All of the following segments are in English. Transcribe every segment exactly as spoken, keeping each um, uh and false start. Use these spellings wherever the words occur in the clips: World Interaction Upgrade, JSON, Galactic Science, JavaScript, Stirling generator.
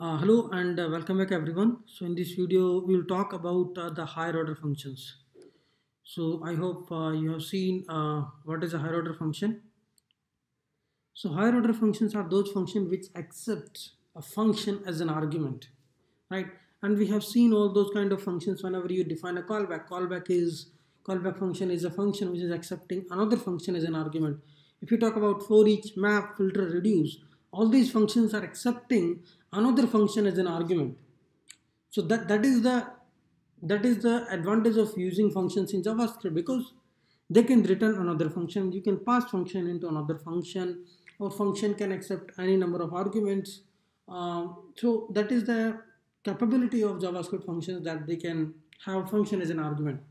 Uh, hello and uh, welcome back everyone. So in this video we will talk about uh, the higher order functions. So I hope uh, you have seen uh, what is a higher order function. So higher order functions are those functions which accept a function as an argument, right? And we have seen all those kind of functions whenever you define a callback. Callback is callback function is a function which is accepting another function as an argument. If you talk about for each, map, filter, reduce, all these functions are accepting another function as an argument. So that that is the that is the advantage of using functions in JavaScript, because they can return another function. You can pass function into another function, or function can accept any number of arguments. Um, so that is the capability of JavaScript functions, that they can have function as an argument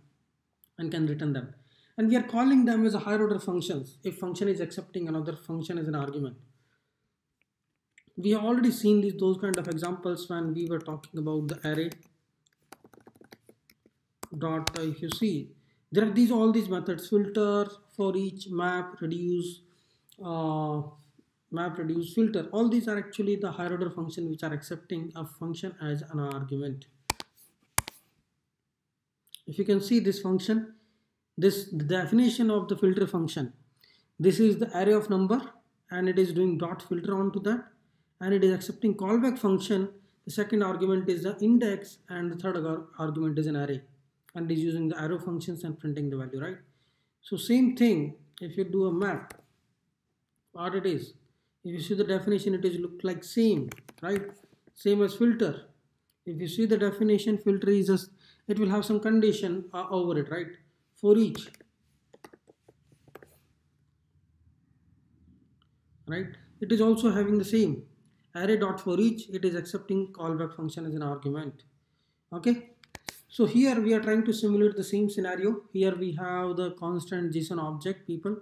and can return them. And we are calling them as a higher order functions if function is accepting another function as an argument. We have already seen these, those kind of examples when we were talking about the array dot. Uh, if you see, there are these all these methods: filter, for each, map, reduce, uh, map, reduce, filter. All these are actually the higher order function which are accepting a function as an argument. If you can see this function, this the definition of the filter function. This is the array of number, and it is doing dot filter onto that. And it is accepting callback function. The second argument is the index, and the third argument is an array, and it is using the arrow functions and printing the value, right? So same thing if you do a map, what it is, if you see the definition, it is look like same, right? Same as filter. If you see the definition, filter is just, it will have some condition uh, over it, right? For each, right? It is also having the same. Array dot for each, it is accepting callback function as an argument. Okay, so here we are trying to simulate the same scenario. Here we have the constant JSON object people,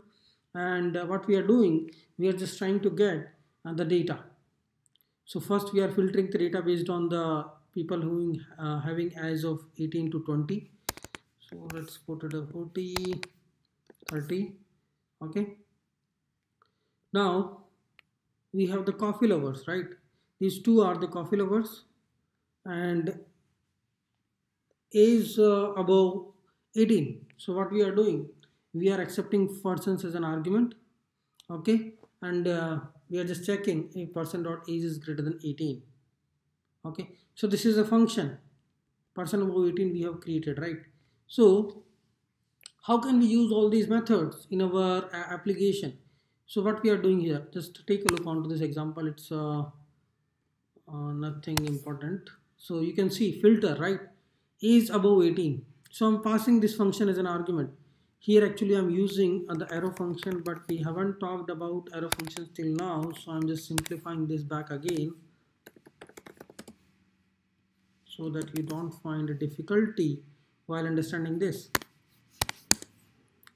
and uh, what we are doing, we are just trying to get uh, the data. So first we are filtering the data based on the people who uh, having as of eighteen to twenty. So let's put it at forty, thirty. Okay, now we have the coffee lovers, right? These two are the coffee lovers, and is uh, above eighteen. So what we are doing, we are accepting persons as an argument, okay? And uh, we are just checking if person dot age is greater than eighteen. Okay, so this is a function person above eighteen we have created, right? So how can we use all these methods in our uh, application? So what we are doing here, just take a look onto this example. It's uh, uh, nothing important. So you can see filter, right, is above eighteen. So I'm passing this function as an argument. Here actually I'm using uh, the arrow function, but we haven't talked about arrow functions till now. So I'm just simplifying this back again so that you don't find a difficulty while understanding this,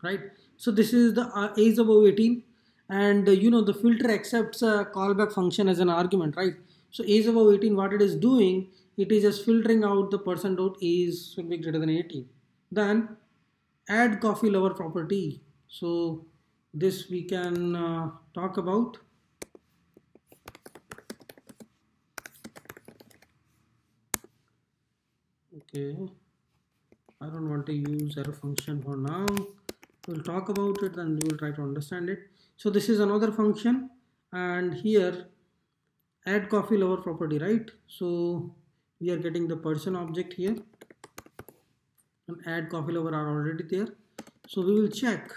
right? So this is the uh, age above eighteen. And uh, you know, the filter accepts a callback function as an argument, right? So age above eighteen, what it is doing, it is just filtering out the person dot age should be greater than eighteen. Then add coffee lover property. So this we can uh, talk about. Okay, I don't want to use arrow function for now. We'll talk about it and we'll try to understand it. So this is another function, and here add coffee lover property, right? So we are getting the person object here, and add coffee lover are already there. So we will check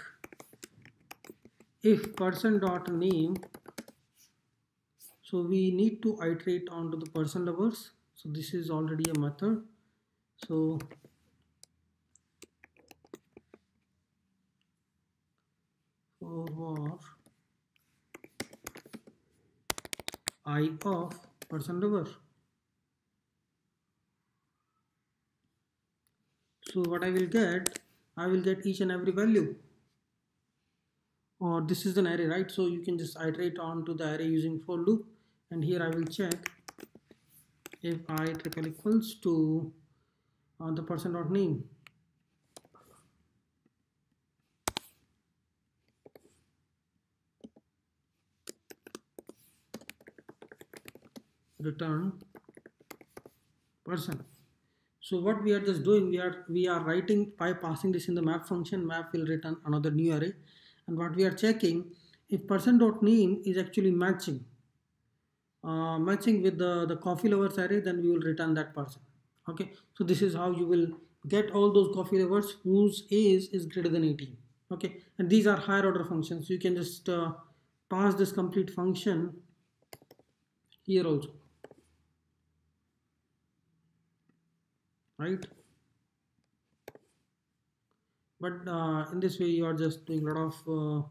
if person dot name. So we need to iterate onto the person lovers. So this is already a method. So over I of person lover. So what I will get, I will get each and every value, or this is an array, right? So you can just iterate on to the array using for loop, and here I will check if I triple equals to uh, the person dot name. Return person. So what we are just doing, we are we are writing by passing this in the map function. Map will return another new array, and what we are checking if person.name is actually matching uh, matching with the, the coffee lovers array, then we will return that person. Okay, so this is how you will get all those coffee lovers whose age is greater than eighteen. Okay, and these are higher order functions. You can just uh, pass this complete function here also, right? But uh, in this way you are just doing a lot of uh,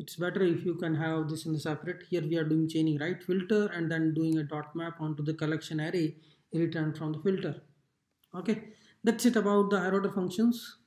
it's better if you can have this in the separate. Here we are doing chaining, right? Filter and then doing a dot map onto the collection array returned from the filter. Okay, that's it about the higher order functions.